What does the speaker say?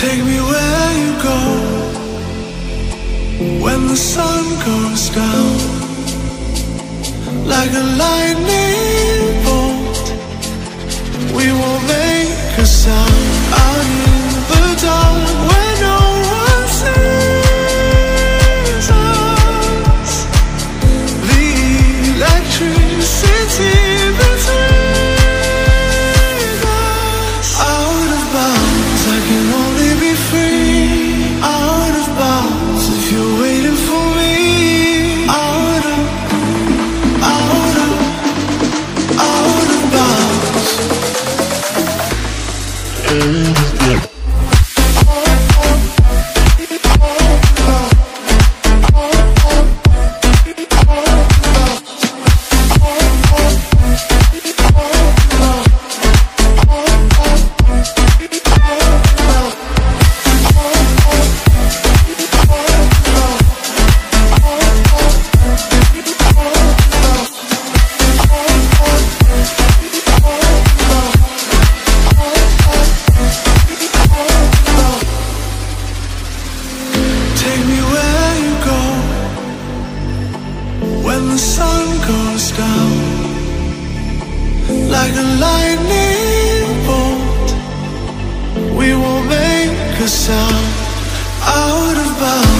Take me where you go, when the sun goes down, like a lightning bolt, we won't make a sound. Out in the dark where no one sees us, the electricity that's in us. Out of bounds, I can only be free. Out of bounds, if you're waiting for me. Out of bounds. Take me where you go, when the sun goes down, like a lightning bolt, we won't make a sound. Out of bounds.